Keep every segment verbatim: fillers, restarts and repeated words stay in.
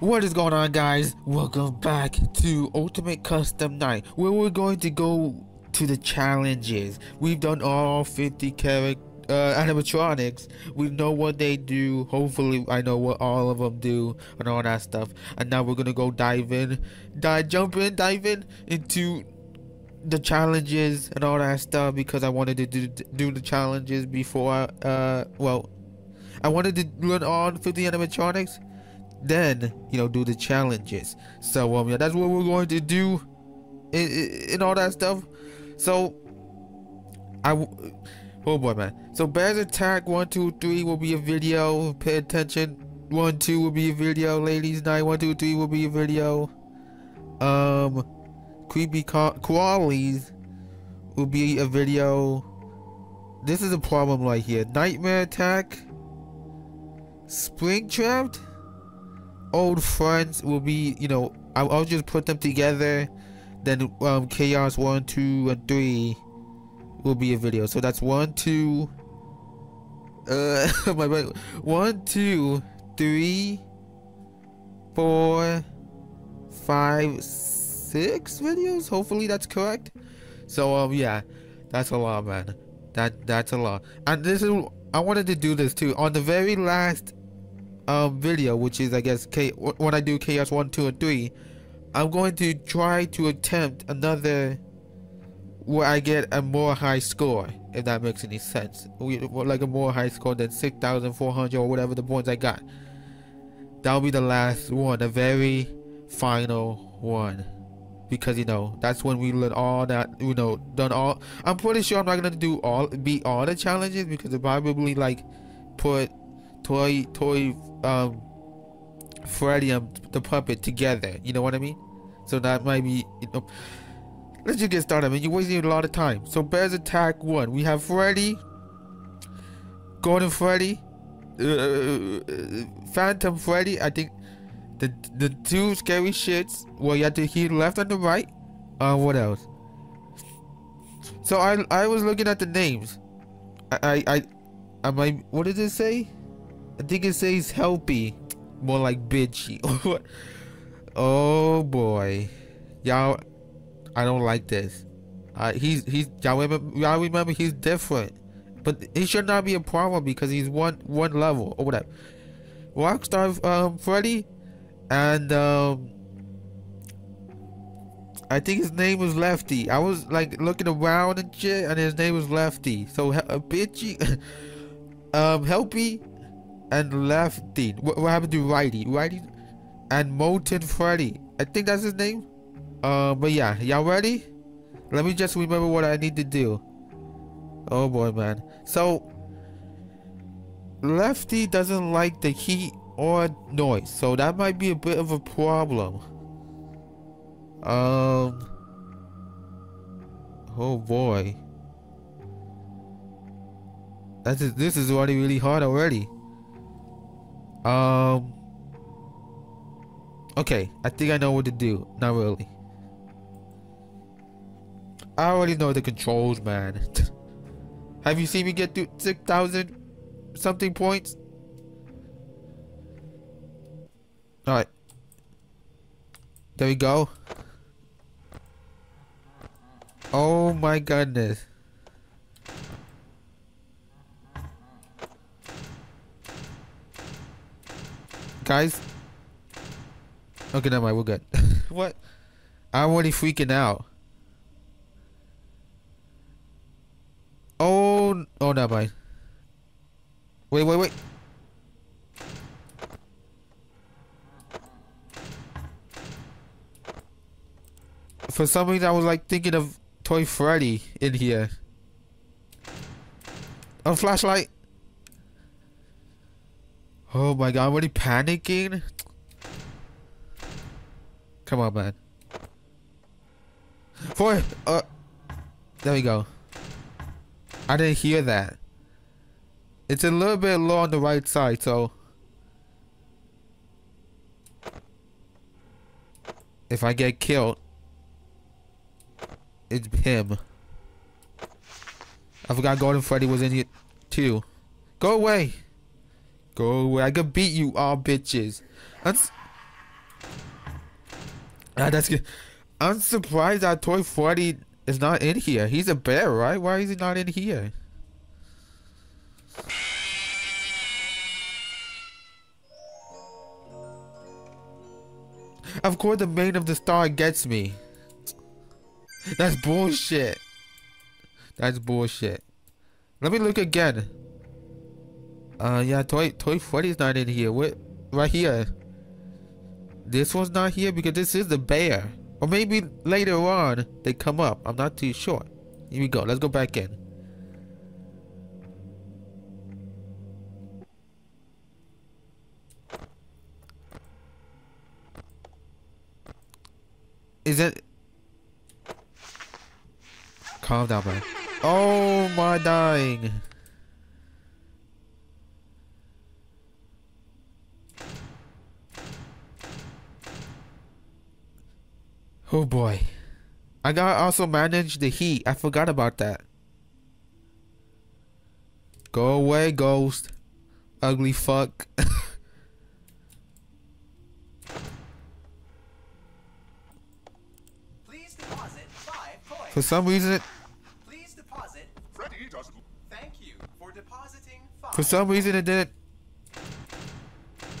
What is going on, guys? Welcome back to Ultimate Custom Night, where we're going to go to the challenges. We've done all fifty character uh, animatronics. We know what they do. Hopefully I know what all of them do and all that stuff. And now we're gonna go dive in, dive jump in dive in into the challenges and all that stuff, because I wanted to do, do the challenges before I, uh well I wanted to learn all fifty animatronics, then you know do the challenges. So um yeah, that's what we're going to do in, in, in all that stuff. So I w oh boy man so bears attack one two three will be a video. Pay attention. One two will be a video. Ladies night one two three will be a video. Um creepy koalas will be a video. This is a problem right here. Nightmare attack, Spring Trap, old friends will be, you know, I'll, I'll just put them together. Then um, chaos one, two, and three will be a video. So that's one, two, uh, my bad. One, two, three, four, five, six videos. Hopefully that's correct. So um, yeah, that's a lot, man. That that's a lot. And this is, I wanted to do this too on the very last Um, video, which is I guess K when I do chaos one two and three, I'm going to try to attempt another where I get a more high score, if that makes any sense. We, like a more high score than six thousand four hundred or whatever the points I got. That'll be the last one, the very final one, because you know that's when we learn all that, you know, done all. I'm pretty sure I'm not gonna do all beat all the challenges, because it probably like put Toy, Toy, um, Freddy and the puppet together. You know what I mean? So that might be, you know. Let's just get started, man. You're wasting a lot of time. So bears attack one. We have Freddy, Golden Freddy, uh, Phantom Freddy. I think the the two scary shits. Well, you have to hear left and the right. Uh, what else? So I I was looking at the names. I I I, I might. What did it say? I think it says Helpy, more like bitchy. Oh boy, y'all, I don't like this. Uh, he's he's y'all remember, y'all remember he's different, but it should not be a problem because he's one one level or whatever. Rockstar um, Freddy, and um, I think his name was Lefty. I was like looking around and shit, and his name was Lefty. So uh, bitchy, um, Helpy. And Lefty. What, what happened to Righty? Righty and Molten Freddy. I think that's his name. Uh, but yeah, y'all ready? Let me just remember what I need to do. Oh boy, man. So Lefty doesn't like the heat or noise, so that might be a bit of a problem. Um. Oh boy. That is. This is already really hard already. Um, okay, I think I know what to do. Not really. I already know the controls, man. Have you seen me get through six thousand something points? Alright. There we go. Oh my goodness. Guys, okay, never mind, we're good. What? I'm already freaking out. Oh, oh, never mind. Wait, wait, wait. For some reason, I was like thinking of Toy Freddy in here. A flashlight. Oh my god, I'm already panicking. Come on, man. Four. Uh, there we go. I didn't hear that. It's a little bit low on the right side, so if I get killed, it's him. I forgot Golden Freddy was in here too. Go away. Go away. I could beat you all bitches. That's Ah, that's good. I'm surprised that Toy Freddy is not in here. He's a bear, right? Why is he not in here? Of course the mane of the star gets me. That's bullshit. That's bullshit. Let me look again. Uh, yeah, Toy Toy Freddy's not in here. What? Right here. This one's not here because this is the bear. Or maybe later on they come up. I'm not too sure. Here we go. Let's go back in. Is it? Calm down, man. Oh my dying. Oh boy. I gotta also manage the heat. I forgot about that. Go away, ghost. Ugly fuck. Please deposit five coins. For some reason it Please deposit Freddy doesn't Thank you for depositing five. For some reason it didn't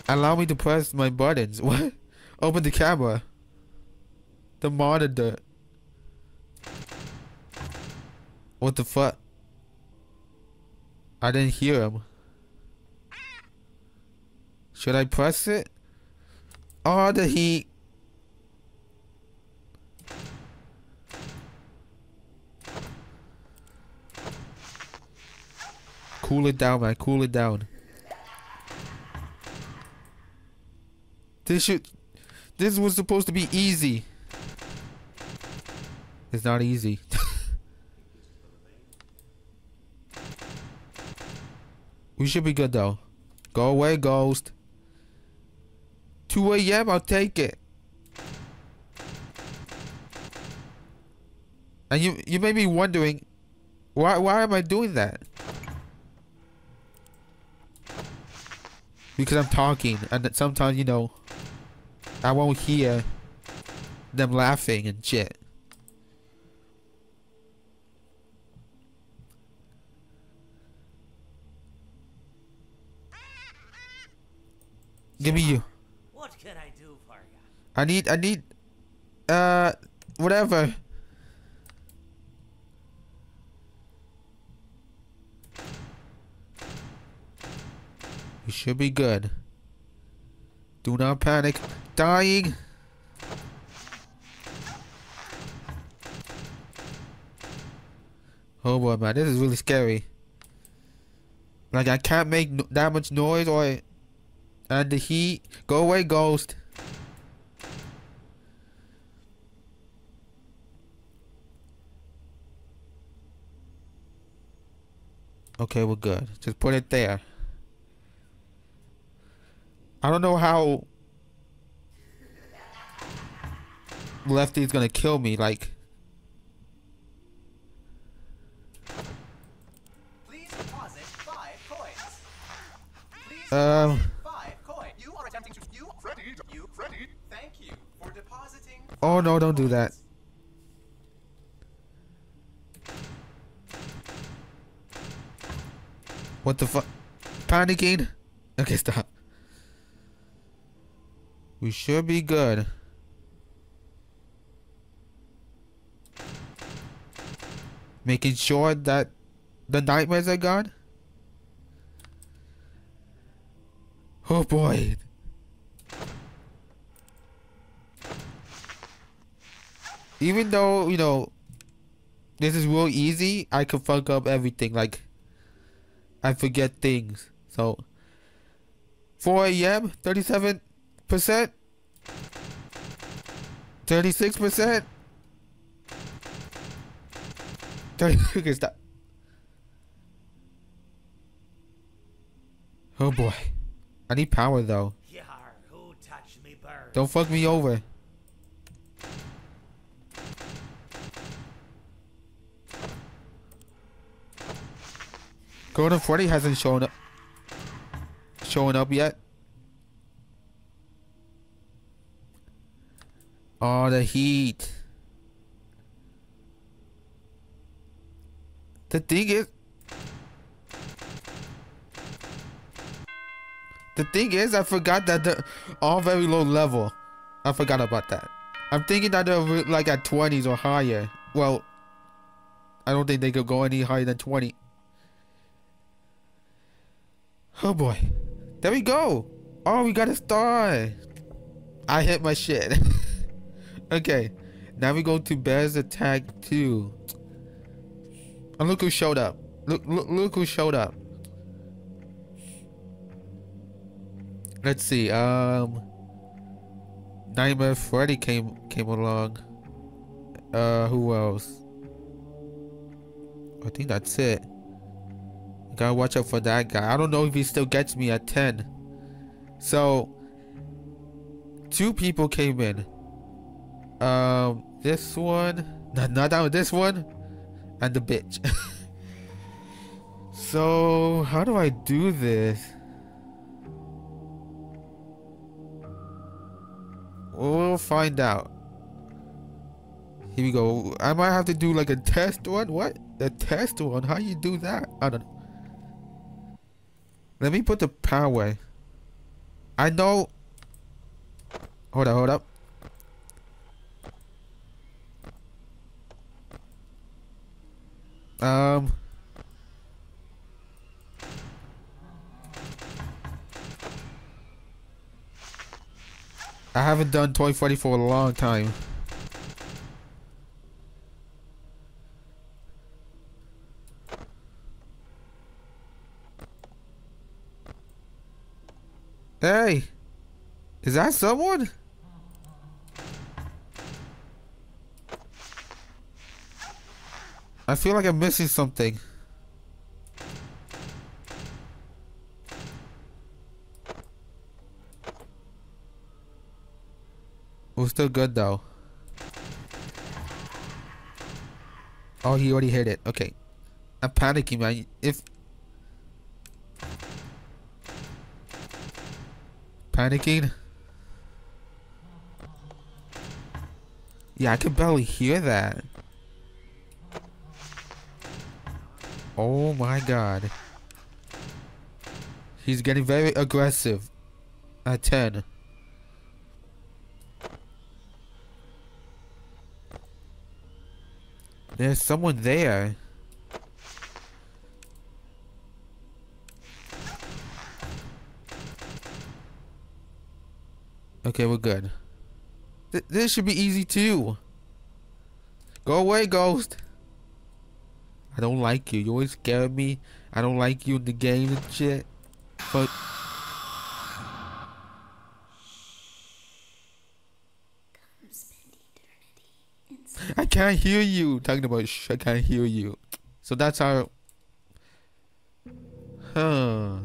allow me to press my buttons. What? Open the camera. The monitor. What the fuck? I didn't hear him. Should I press it? Oh, the heat. Cool it down, man. Cool it down. This should. This was supposed to be easy. It's not easy. We should be good though. Go away, ghost. two A M I'll take it. And you you may be wondering why why am I doing that? Because I'm talking and sometimes, you know, I won't hear them laughing and shit. Give me you. What can I do for you? I need, I need, uh, whatever. You should be good. Do not panic. Dying. Oh boy, man, this is really scary. Like I can't make no that much noise or. I And the heat. Go away, ghost. Okay, we're good. Just put it there. I don't know how Lefty's gonna kill me. Like, please deposit five coins. Please um. Oh no, don't do that. What the fuck? Panicking? Okay, stop. We should be good. Making sure that the nightmares are gone? Oh boy. Even though, you know, this is real easy, I can fuck up everything. Like, I forget things. So, four A M, thirty-seven percent, thirty-six percent, thirty, okay, stop. Oh boy. I need power though. Yeah, who touched me bird? Don't fuck me over. Golden Freddy hasn't shown up showing up yet. Oh, the heat. The thing is... The thing is, I forgot that they're all very low level. I forgot about that. I'm thinking that they're like at twenties or higher. Well, I don't think they could go any higher than twenty. Oh boy. There we go. Oh, we got a star. I hit my shit. Okay. Now we go to Bear's Attack two. And look who showed up. Look, look, look who showed up. Let's see. Um, Nightmare Freddy came came along. Uh, who else? I think that's it. Gotta watch out for that guy. I don't know if he still gets me at ten. So, two people came in. Um, this one, not not that one, this one, and the bitch. So, how do I do this? We'll find out. Here we go. I might have to do like a test one. What? A test one? How you do that? I don't know. Let me put the power away. I know. Hold up, hold up. Um. I haven't done Toy Freddy for a long time. Hey, is that someone? I feel like I'm missing something. We're still good though. Oh, he already hit it. Okay. I'm panicking, man. If panicking. Yeah, I can barely hear that. Oh my god. He's getting very aggressive at ten. There's someone there. Okay, we're good. Th this should be easy too. Go away, ghost. I don't like you. You always scare me. I don't like you in the game and shit. But I can't hear you. Talking about shh, I can't hear you. So that's how. Huh.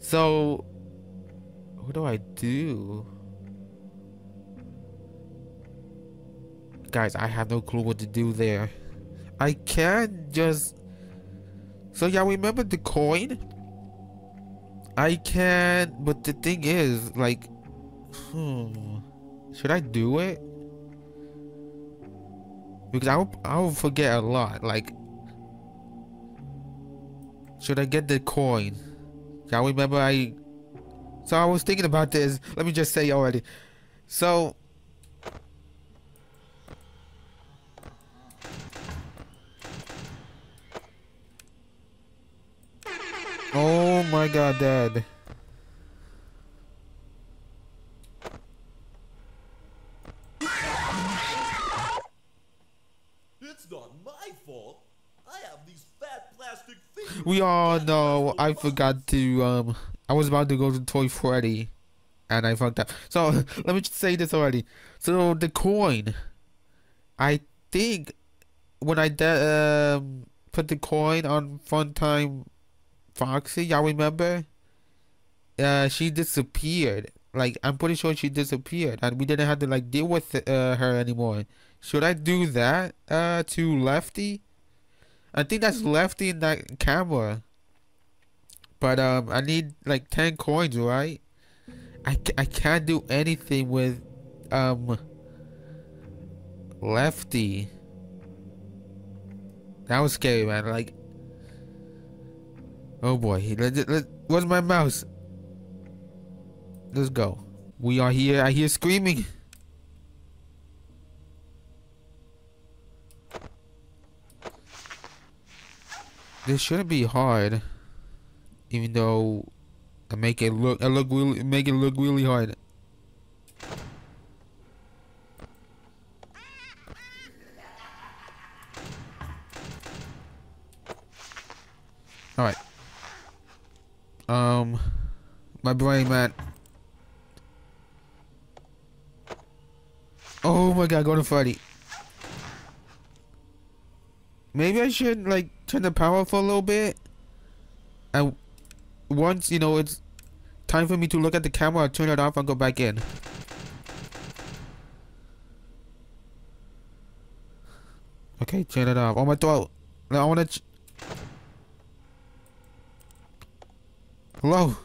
So, what do I do? Guys, I have no clue what to do there. I can't just. So yeah, remember the coin? I can't. But the thing is, like, hmm. Should I do it? Because I'll I'll forget a lot. Like, should I get the coin? Y'all remember I? So I was thinking about this. Let me just say already. So oh my god, Dad. We all know I forgot to, um, I was about to go to Toy Freddy and I fucked up. So, let me just say this already. So, the coin, I think when I um, put the coin on Funtime Foxy, y'all remember? Uh, she disappeared. Like, I'm pretty sure she disappeared and we didn't have to, like, deal with uh, her anymore. Should I do that uh, to Lefty? I think that's Lefty in that camera. But um, I need like ten coins, right? I, I can't do anything with um Lefty. That was scary, man. Like, oh boy, let, let, where's my mouse? Let's go. We are here. I hear screaming. This shouldn't be hard, even though I make it look, I look really, make it look really hard. All right. Um, my brain, man. Oh my God, Golden Freddy. Maybe I should like turn the power off for a little bit. And once you know it's time for me to look at the camera, I'll turn it off and go back in. Okay, turn it off. Oh my throat! I wanna. Ch Hello,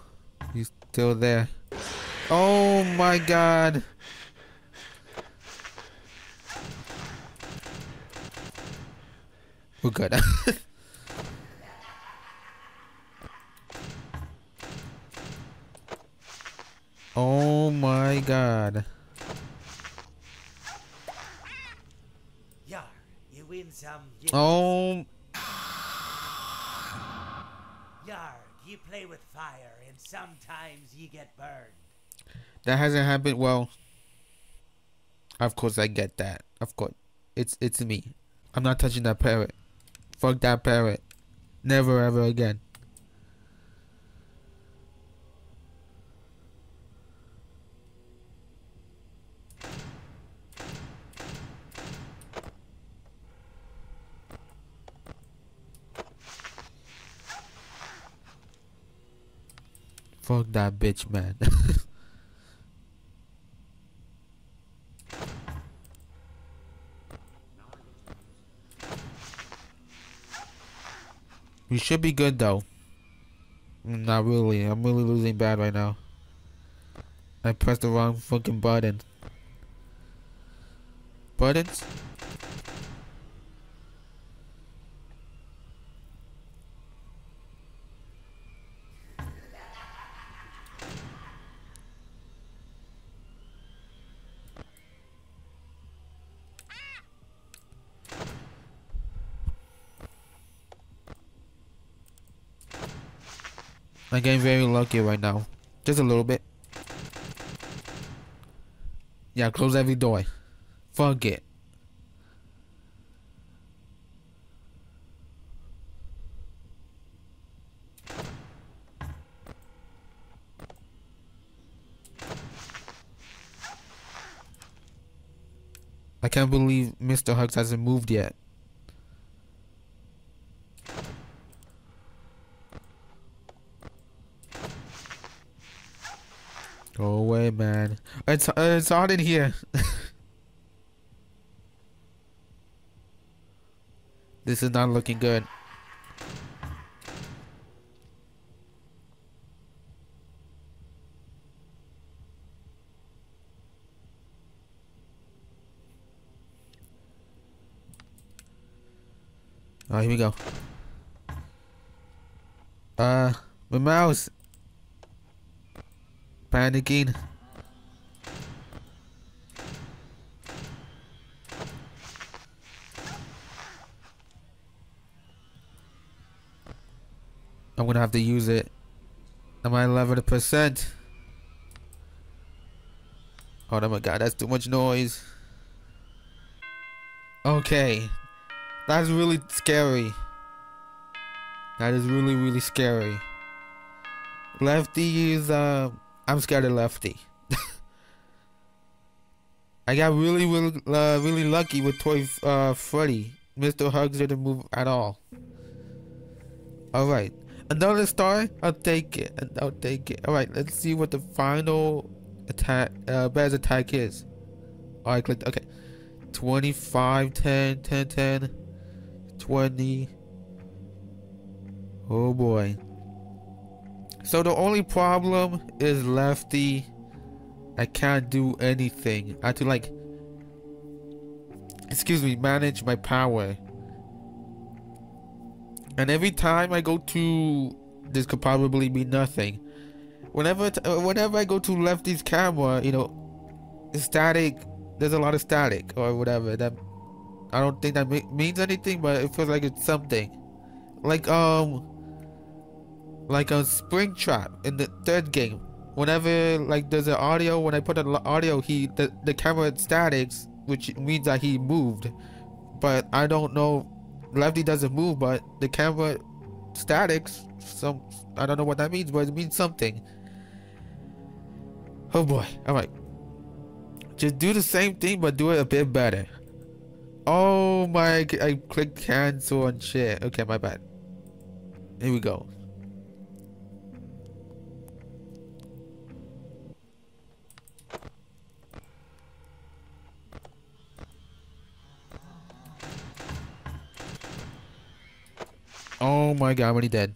you still there? Oh my God! We're good. Oh my God. Yeah, you win some. You oh. Yarg, you play with fire and sometimes you get burned. That hasn't happened. Well, of course I get that. Of course. It's it's me. I'm not touching that parrot. Fuck that parrot. Never ever again. Fuck that bitch, man. We should be good though. Not really. I'm really losing bad right now. I pressed the wrong fucking button. Buttons? I'm getting very lucky right now. Just a little bit. Yeah, close every door. Fuck it. I can't believe Mister Hugs hasn't moved yet. Go away, man. It's uh, it's hot in here. This is not looking good. Oh, here we go. Uh, my mouse. Panicking. I'm gonna have to use it. Am I eleven percent? Oh my God, that's too much noise. Okay, that's really scary. That is really really scary. Lefty is uh. I'm scared of Lefty. I got really, really, uh, really lucky with Toy uh, Freddy. Mister Hugs didn't move at all. All right, another star. I'll take it. I'll take it. All right, let's see what the final attack, uh, best attack is. All right, click. Okay, twenty-five, ten, ten, ten, twenty. Oh boy. So the only problem is Lefty I can't do anything. I have to like, excuse me, manage my power. And every time I go to, this could probably be nothing. Whenever, whenever I go to Lefty's camera, you know, static, there's a lot of static or whatever. That I don't think that means anything, but it feels like it's something. Like um, like a Spring Trap in the third game. Whenever like there's an audio, when I put an audio, he the the camera statics, which means that he moved. But I don't know, Lefty doesn't move, but the camera statics. Some I don't know what that means, but it means something. Oh boy! All right. Just do the same thing, but do it a bit better. Oh my, I clicked cancel and shit. Okay, my bad. Here we go. Oh my god, I'm already dead.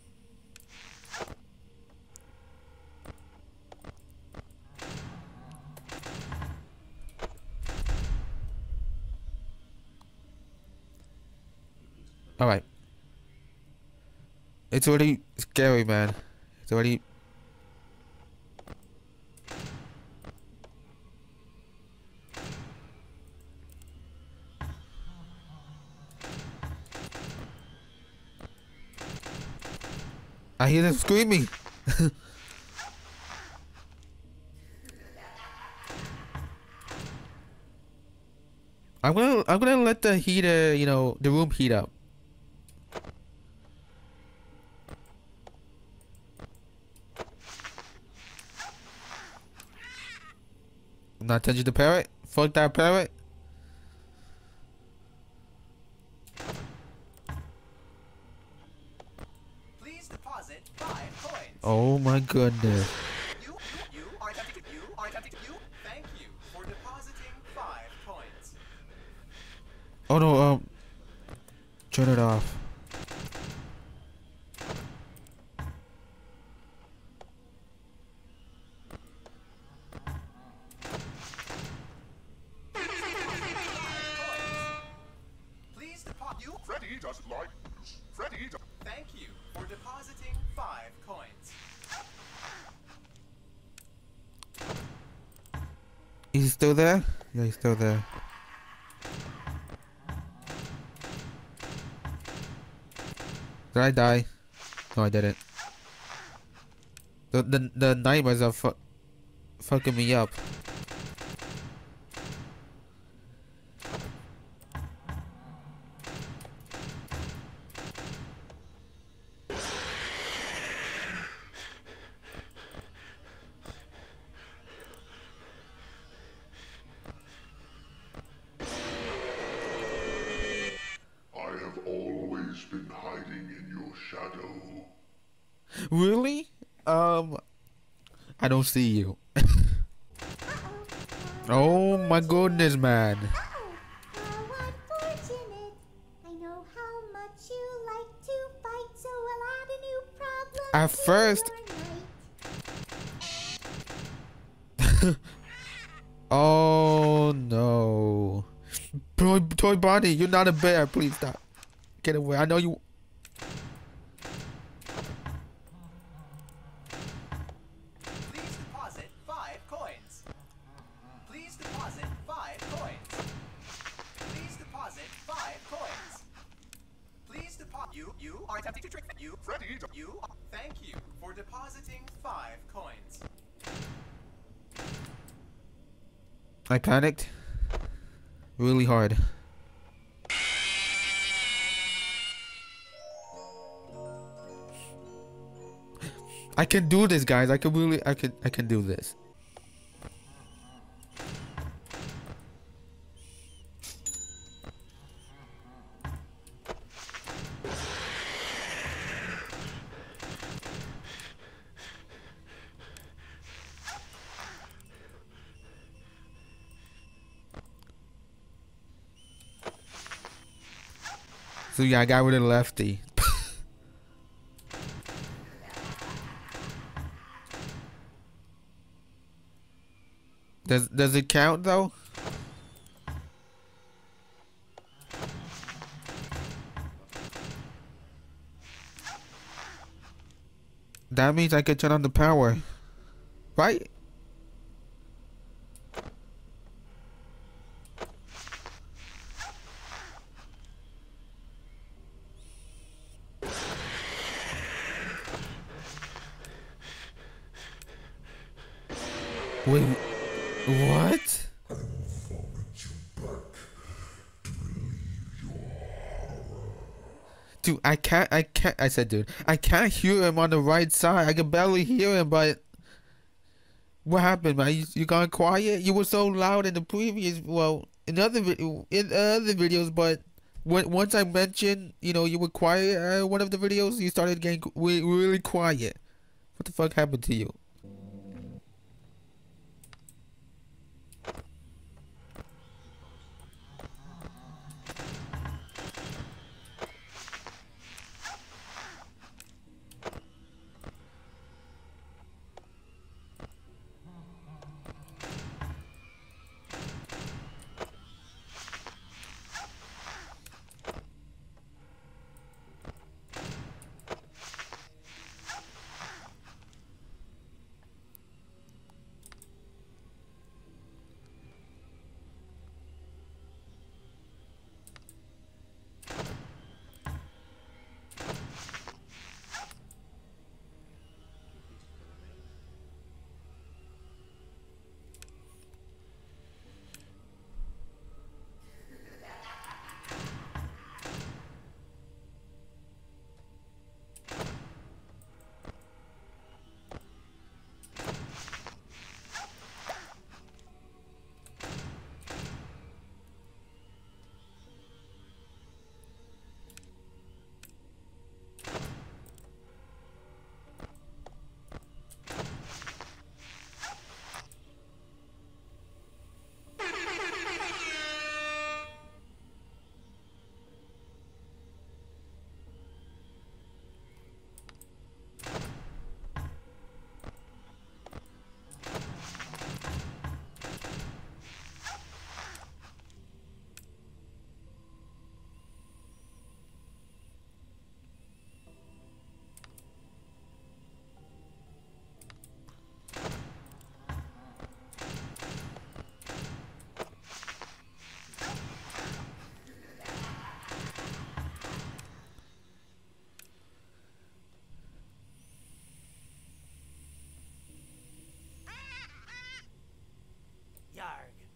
Alright. It's already scary, man. It's already... I hear them screaming! I'm gonna, I'm gonna let the heater, you know, the room heat up. Not touching the parrot. Fuck that parrot. Please deposit five coins. Oh my goodness. You, you are attempting. You are attempting. You. Thank you for depositing five coins. Oh no. Um. Turn it off. Still there? Yeah, he's still there. Did I die? No, I didn't. The the, the nightmares are fu fucking me up. Really? Um, I don't see you. Oh my goodness, man. How unfortunate. I know how much you like to fight, so I'll add a new problem. At first. Oh no. Toy, toy Bonnie, you're not a bear. Please stop. Get away. I know you. I panicked really hard. I can do this, guys. I can really I can I can do this. So yeah, I got rid of Lefty. Does does it count though? That means I could turn on the power, right? Wait, what? I will vomit you back to relieve your horror. Dude, I can't, I can't, I said dude, I can't hear him on the right side. I can barely hear him, but... What happened, man? You, you gone quiet? You were so loud in the previous, well, in other, in other videos, but when, once I mentioned, you know, you were quiet uh, one of the videos, you started getting really quiet. What the fuck happened to you?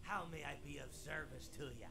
How may I be of service to ya?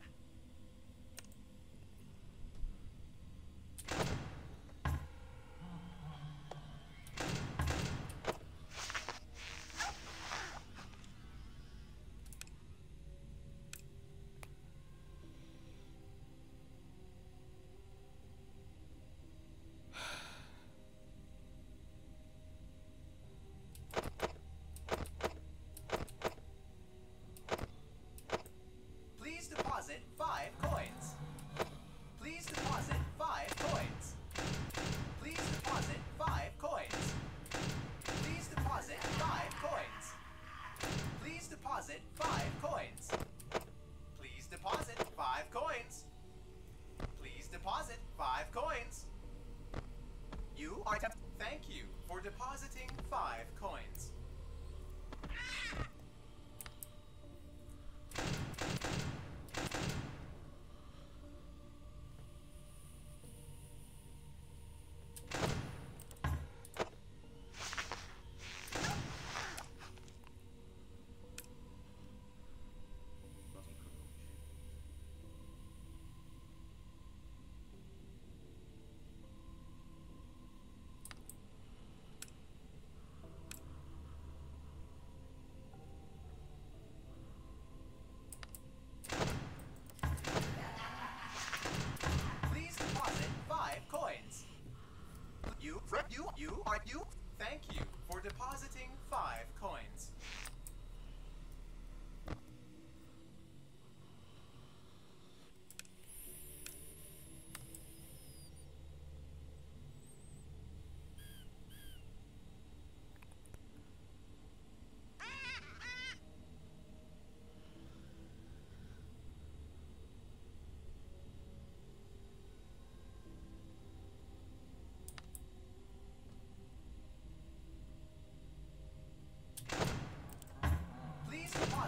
You, you, are you? Thank you for depositing five coins.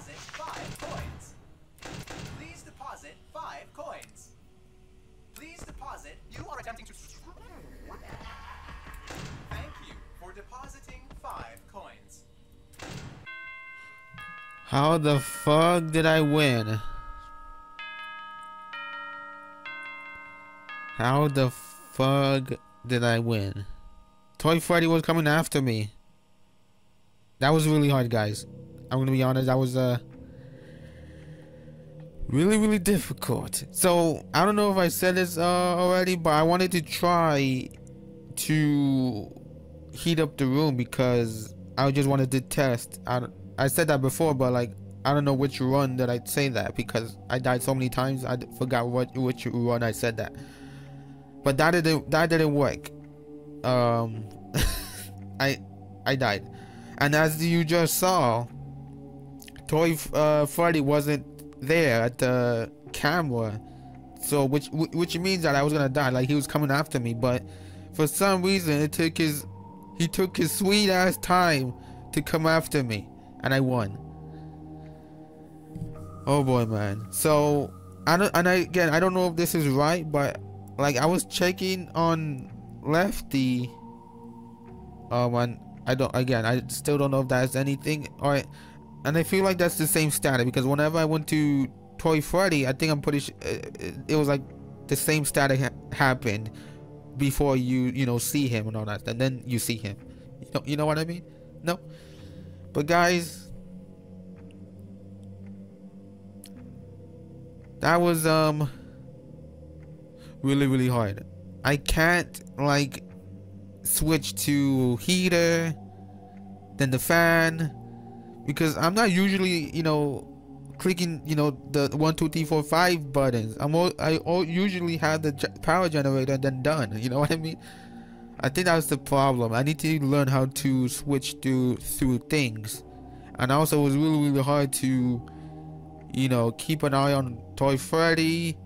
deposit five coins. Please deposit five coins. Please deposit. You are attempting to. Thank you for depositing five coins. How the fuck did I win? How the fuck did I win? Toy Freddy was coming after me. That was really hard, guys. I'm gonna be honest, that was uh, really, really difficult. So, I don't know if I said this uh, already, but I wanted to try to heat up the room because I just wanted to test. I, I said that before, but like, I don't know which run that I'd say that because I died so many times, I forgot what which run I said that. But that didn't, that didn't work. Um, I, I died. And as you just saw, Toy uh, Freddy wasn't there at the camera, so which which means that I was gonna die. Like he was coming after me, but for some reason it took his he took his sweet ass time to come after me, and I won. Oh boy, man. So I don't, and I, again I don't know if this is right, but like I was checking on Lefty. Um, and I don't again I still don't know if that's anything. All right. And I feel like that's the same static because whenever I went to Toy Freddy, I think I'm pretty sure it was like the same static ha happened before you, you know, see him and all that. And then you see him. You know, you know what I mean? No. But guys, that was um really, really hard. I can't like switch to heater, then the fan. Because I'm not usually, you know, clicking, you know, the one, two, three, four, five buttons. I'm all, I all usually have the power generator and then done. You know what I mean? I think that's the problem. I need to learn how to switch to through things, and also it was really, really hard to, you know, keep an eye on Toy Freddy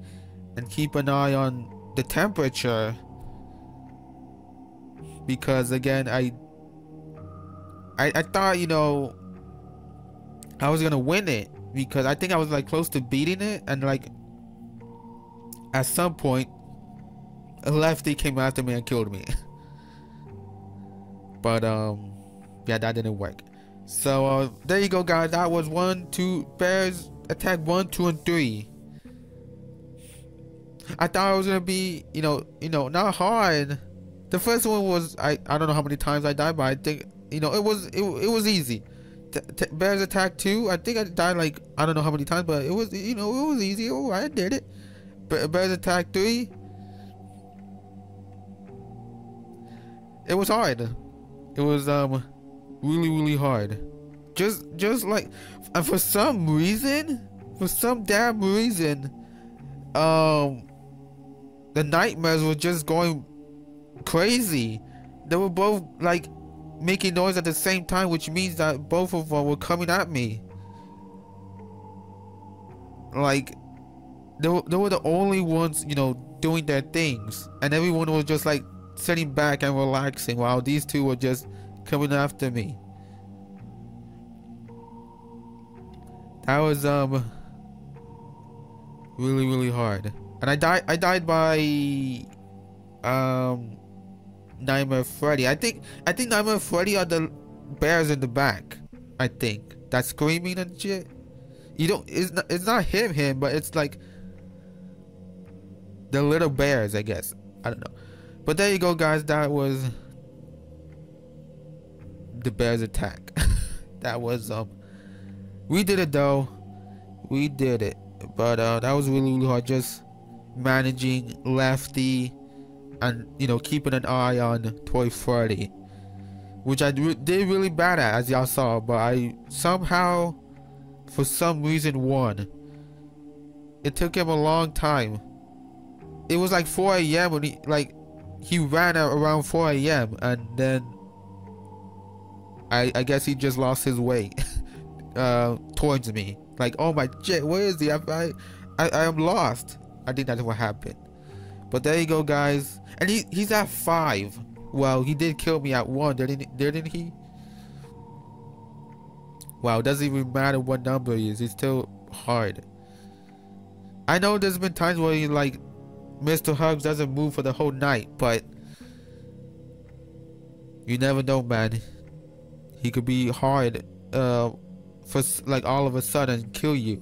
and keep an eye on the temperature because again, I, I, I thought, you know, I was gonna win it because I think I was like close to beating it, and like at some point a Lefty came after me and killed me. But um yeah, that didn't work. So uh, there you go, guys. That was one, two bears attack one, two, and three. I thought it was gonna be, you know, you know, not hard. The first one was I I don't know how many times I died, but I think, you know, it was it, it was easy. T Bears Attack two, I think I died like I don't know how many times, but it was, you know, it was easy. Oh, I did it. Be Bears Attack three, it was hard. It was um really, really hard. Just just like, and for some reason, for some damn reason, um the nightmares were just going crazy. They were both like making noise at the same time, which means that both of them were coming at me. Like they were, they were the only ones, you know, doing their things, and everyone was just like sitting back and relaxing while these two were just coming after me. That was um really, really hard. And I died I died by um Nightmare Freddy. I think I think Nightmare Freddy are the bears in the back. I think that's screaming and shit. You don't. It's not, it's not him him, but it's like the little bears, I guess. I don't know. But there you go, guys. That was the bears attack. That was um. We did it though. We did it. But uh, that was really, really hard. Just managing Lefty. And, you know, keeping an eye on Toy Freddy, which I did really bad at, as y'all saw, but I somehow, for some reason, won. It took him a long time. It was like four A M when he, like, he ran out around four A M and then I, I guess he just lost his way uh, towards me. Like, oh my shit, where is he? I, I, I, I am lost. I think that's what happened. But there you go, guys. And he, he's at five. Well, he did kill me at one, didn't, didn't he? Wow, it doesn't even matter what number it is, it's still hard. I know there's been times where you like Mister Hugs doesn't move for the whole night, but you never know, man. He could be hard uh, for like all of a sudden kill you.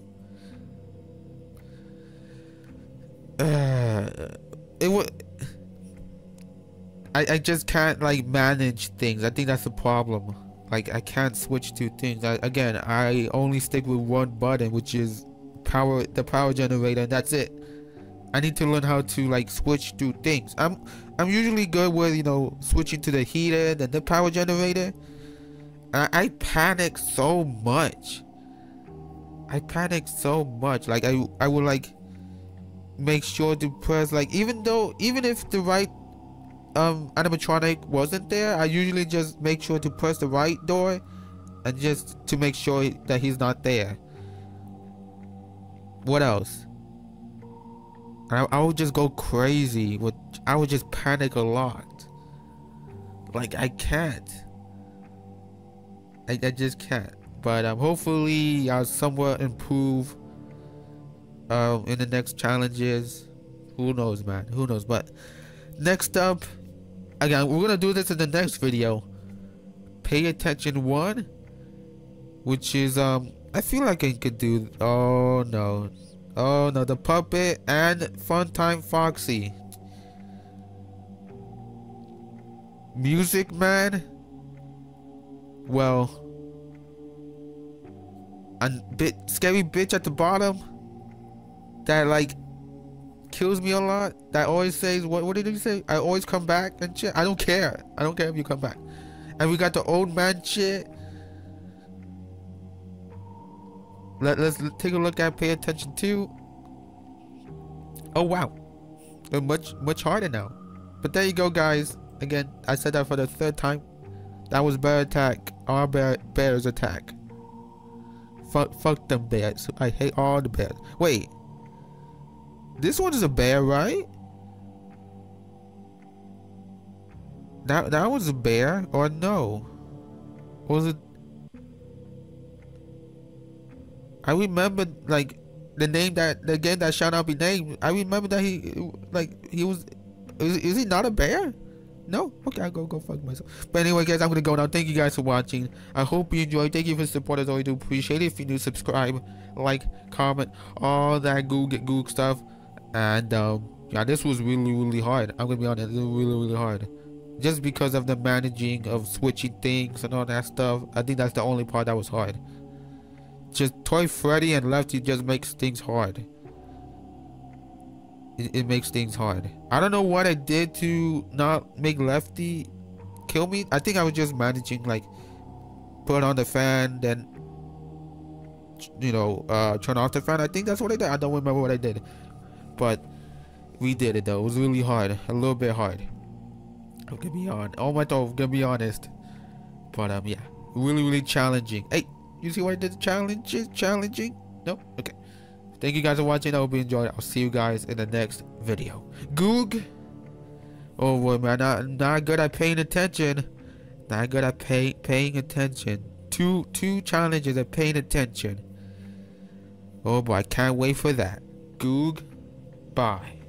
Uh, it would. I I just can't like manage things. I think that's the problem. Like I can't switch to things. I, again, I only stick with one button, which is power the power generator, and that's it. I need to learn how to like switch to things. I'm I'm usually good with, you know, switching to the heater and the power generator. I, I panic so much. I panic so much. Like I I would like make sure to press like even though even if the right um animatronic wasn't there, I usually just make sure to press the right door and just to make sure that he's not there. What else? I, I would just go crazy with I would just panic a lot. Like I can't. I, I just can't. But um, hopefully I'll somewhat improve um, in the next challenges. Who knows, man? Who knows? But next up, again, we're gonna do this in the next video. Pay attention one, which is um, I feel like I could do. Oh no. Oh no, the puppet and Funtime Foxy. Music Man. Well, a bit scary bitch at the bottom that like kills me a lot. That always says, what what did he say? I always come back and shit. I don't care. I don't care if you come back. And we got the old man shit. Let, let's take a look at pay attention to. Oh wow, they're much much harder now. But there you go, guys. Again, I said that for the third time. That was bear attack. Our bear, bears attack. Fuck fuck them bears. I hate all the bears. Wait, this one is a bear, right? That that was a bear or no? Or was it? I remember like the name that the game that shall not be named. I remember that he like he was is, is he not a bear? No? Okay, I'll go go fuck myself. But anyway, guys, I'm gonna go now. Thank you guys for watching. I hope you enjoyed. Thank you for the support as always. Do appreciate it. If you do, subscribe, like, comment, all that Google Google stuff. And um yeah, this was really really hard. I'm gonna be honest, it was really really hard. Just because of the managing of switching things and all that stuff. I think that's the only part that was hard. Just Toy Freddy and Lefty just makes things hard. It, it makes things hard. I don't know what I did to not make Lefty kill me. I think I was just managing, like, put on the fan, then, you know, uh, turn off the fan. I think that's what I did. I don't remember what I did. But we did it, though. It was really hard. A little bit hard. I'm gonna be honest. Oh, my God. I'm gonna be honest. But, um, yeah. Really, really challenging. Hey. You see why I did the challenges? Challenging? No? Okay. Thank you guys for watching. I hope you enjoyed. I'll see you guys in the next video. Goog. Oh boy, man. Not, not good at paying attention. Not good at pay, paying attention. Two two challenges at paying attention. Oh boy, I can't wait for that. Goog. Bye.